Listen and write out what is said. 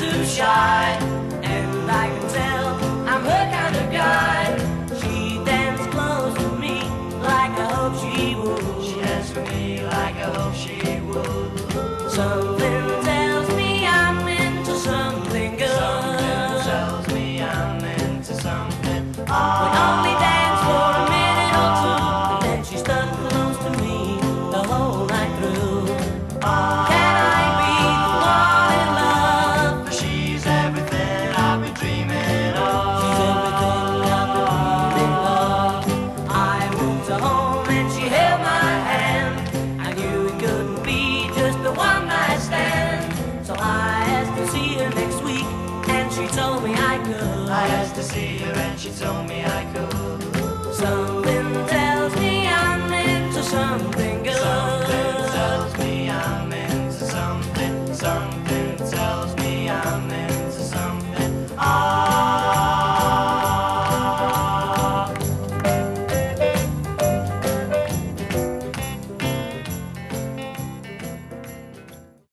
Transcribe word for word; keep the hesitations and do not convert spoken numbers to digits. too shy, and I can tell I'm her kind of guy. She dances close to me like I hope she would. She dances with me like I hope she would. Something tells me I'm into something good. Something tells me I'm into something. We only danced for a minute or two, and then she stuck close to me the whole night through. Can I be the one in love? For she's everything I've been dreaming of. She's everything I've been dreaming of. I walked her home and she held my hand. I knew it couldn't be just a one night stand. So I asked to see her next week, and she told me I could. I asked to see her and she told me I could. So